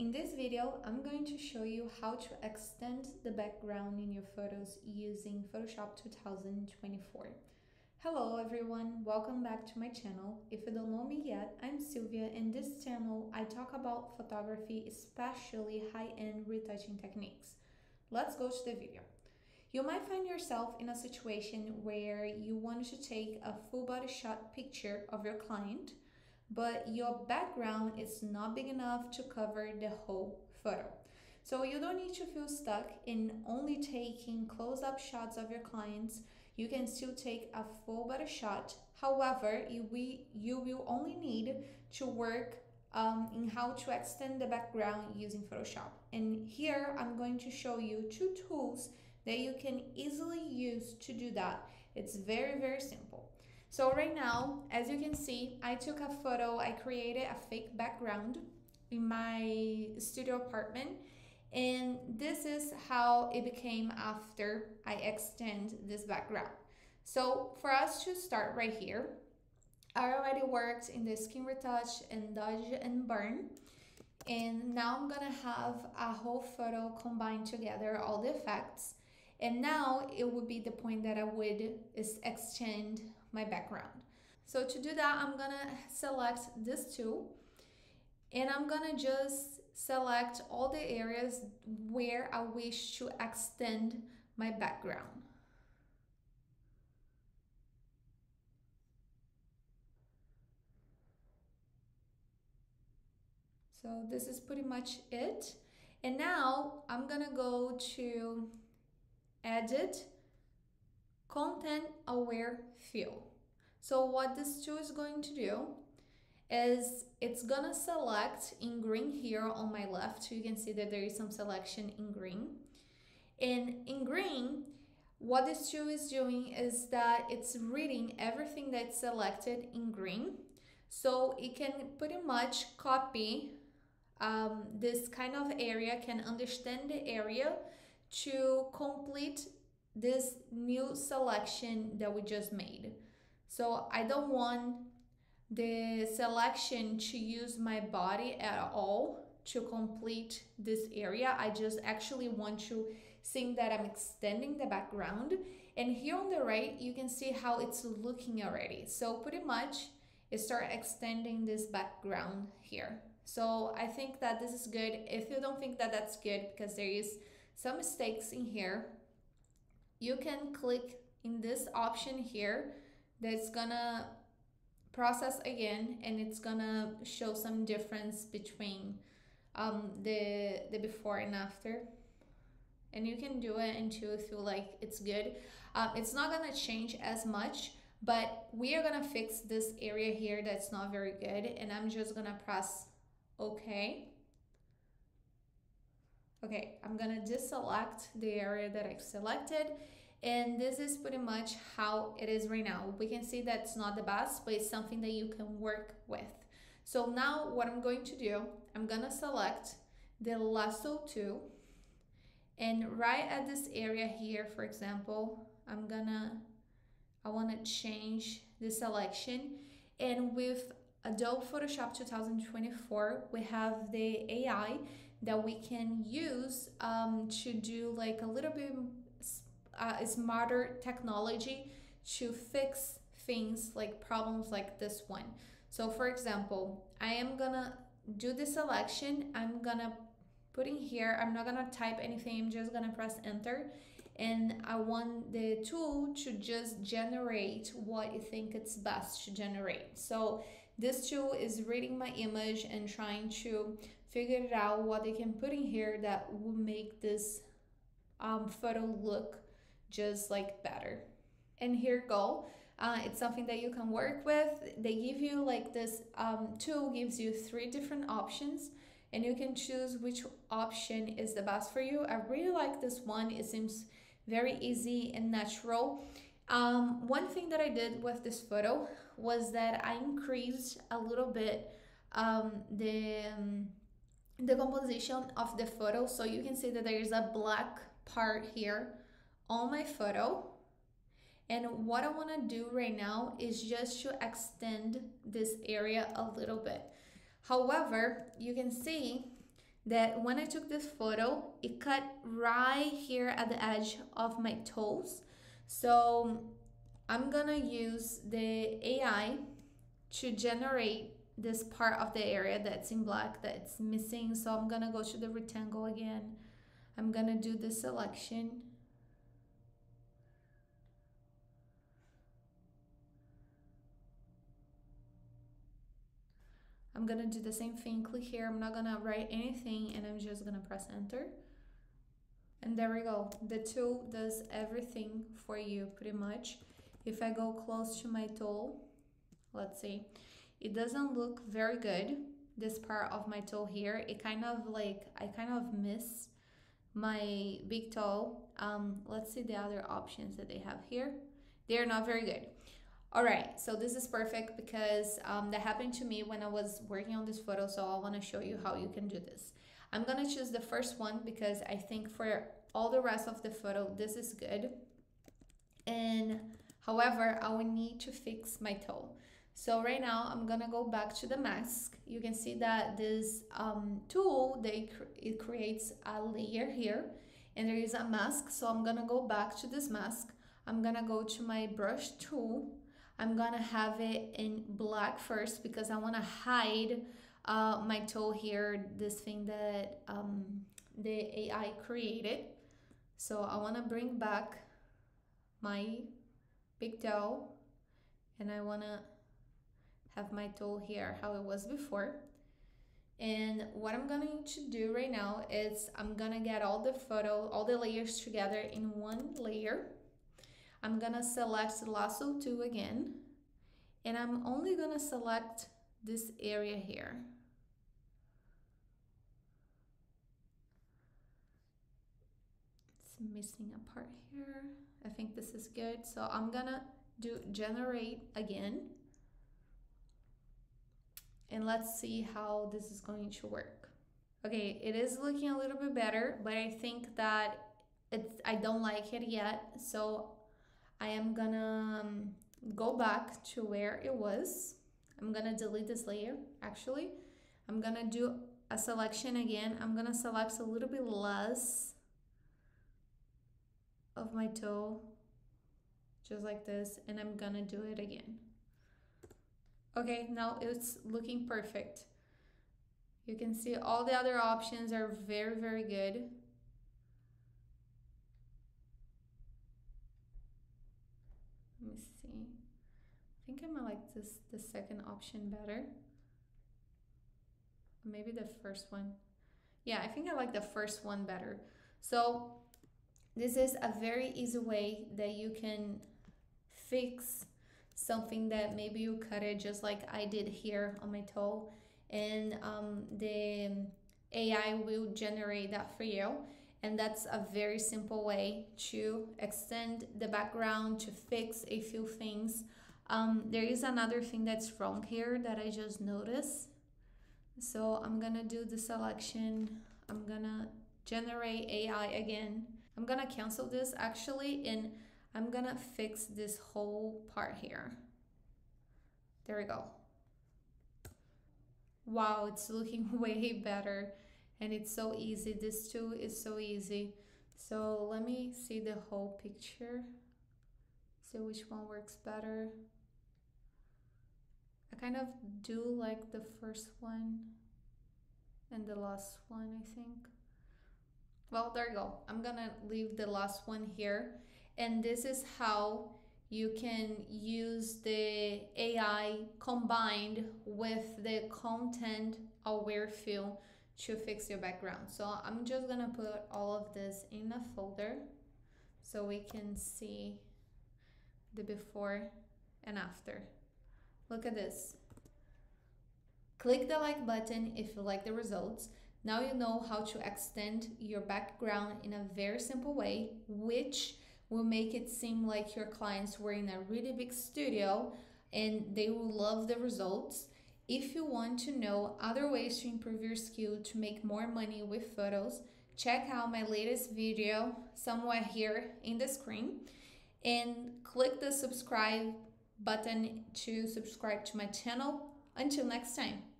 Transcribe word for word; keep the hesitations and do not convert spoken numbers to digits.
In this video, I'm going to show you how to extend the background in your photos using Photoshop two thousand twenty-four. Hello everyone, welcome back to my channel. If you don't know me yet, I'm Silvia and this channel I talk about photography, especially high-end retouching techniques. Let's go to the video. You might find yourself in a situation where you want to take a full body shot picture of your client, but your background is not big enough to cover the whole photo. So you don't need to feel stuck in only taking close-up shots of your clients. You can still take a full body shot. However, you will only need to work um, in how to extend the background using Photoshop. And here I'm going to show you two tools that you can easily use to do that. It's very, very simple. So right now, as you can see, I took a photo, I created a fake background in my studio apartment, and this is how it became after I extend this background. So for us to start right here, I already worked in the skin retouch and dodge and burn, and now I'm gonna have a whole photo combined together, all the effects. And now it would be the point that I would is extend my background. So to do that, I'm gonna select this tool and I'm gonna just select all the areas where I wish to extend my background. So this is pretty much it. And now I'm gonna go to Edit, Content Aware Fill. So what this tool is going to do is it's gonna select in green here on my left. So you can see that there is some selection in green. And in green, what this tool is doing is that it's reading everything that's selected in green. So it can pretty much copy um, this kind of area, can understand the area to complete this new selection that we just made. So I don't want the selection to use my body at all to complete this area. I just actually want to see that I'm extending the background. And here on the right, you can see how it's looking already. So pretty much it starts extending this background here. So I think that this is good. If you don't think that that's good because there is some mistakes in here, you can click in this option here that's gonna process again, and it's gonna show some difference between um, the, the before and after. And you can do it until you feel like it's good. Um, it's not gonna change as much, but we are gonna fix this area here that's not very good, and I'm just gonna press okay. Okay, I'm gonna deselect the area that I've selected, and this is pretty much how it is right now. We can see that's not the best, but it's something that you can work with. So now what I'm going to do, I'm gonna select the lasso tool, and right at this area here, for example, I'm gonna, I wanna change the selection. And with Adobe Photoshop two thousand twenty-four, we have the A I that we can use um, to do like a little bit uh, smarter technology to fix things like problems like this one. So for example, I am gonna do the selection. I'm gonna put in here, I'm not gonna type anything, I'm just gonna press enter. And I want the tool to just generate what you think it's best to generate. So this tool is reading my image and trying to figure it out what they can put in here that will make this um, photo look just like better. And here you go. Uh, it's something that you can work with. They give you like this um, tool gives you three different options, and you can choose which option is the best for you. I really like this one. It seems very easy and natural. Um, one thing that I did with this photo was that I increased a little bit um, the, um, the composition of the photo. So you can see that there is a black part here on my photo. And what I wanna do right now is just to extend this area a little bit. However, you can see that when I took this photo, it cut right here at the edge of my toes. So I'm gonna use the A I to generate this part of the area that's in black that's missing. So I'm gonna go to the rectangle again. I'm gonna do the selection. I'm gonna do the same thing, click here, I'm not gonna write anything, and I'm just gonna press enter. And there we go, the tool does everything for you pretty much. If I go close to my toe, let's see, it doesn't look very good, this part of my toe here, it kind of like, I kind of miss my big toe. Um, let's see the other options that they have here, they're not very good. All right, so this is perfect because um, that happened to me when I was working on this photo, so I wanna show you how you can do this. I'm gonna choose the first one because I think for all the rest of the photo, this is good. And however, I will need to fix my toe. So right now I'm gonna go back to the mask. You can see that this um, tool, they cr it creates a layer here and there is a mask. So I'm gonna go back to this mask. I'm gonna go to my brush tool. I'm gonna have it in black first because I wanna hide uh, my toe here, this thing that um, the A I created. So I wanna bring back my big toe and I wanna have my toe here how it was before. And what I'm going to do right now is I'm gonna get all the photo, all the layers together in one layer. I'm gonna select lasso tool again, and I'm only gonna select this area here. It's missing a part here. I think this is good. So I'm gonna do generate again. And let's see how this is going to work. Okay, it is looking a little bit better, but I think that it's, I don't like it yet. So I am gonna um, go back to where it was. I'm gonna delete this layer, actually. I'm gonna do a selection again. I'm gonna select a little bit less of my toe, just like this, and I'm gonna do it again. Okay, now it's looking perfect. You can see all the other options are very, very good. Let me see. I think I might like this, the second option better. Maybe the first one. Yeah, I think I like the first one better. So this is a very easy way that you can fix something that maybe you cut it just like I did here on my toe. And um, the A I will generate that for you. And that's a very simple way to extend the background, to fix a few things. Um, there is another thing that's wrong here that I just noticed. So I'm gonna do the selection. I'm gonna generate A I again. I'm gonna cancel this actually, and I'm gonna fix this whole part here. There we go. Wow, it's looking way better. And it's so easy, this tool is so easy. So let me see the whole picture, see which one works better. I kind of do like the first one and the last one, I think. Well, there you go. I'm gonna leave the last one here. And this is how you can use the A I combined with the content aware fill to fix your background. So I'm just gonna put all of this in a folder so we can see the before and after. Look at this. Click the like button if you like the results. Now you know how to extend your background in a very simple way, which will make it seem like your clients were in a really big studio and they will love the results. If you want to know other ways to improve your skill to make more money with photos, check out my latest video somewhere here in the screen and click the subscribe button to subscribe to my channel. Until next time.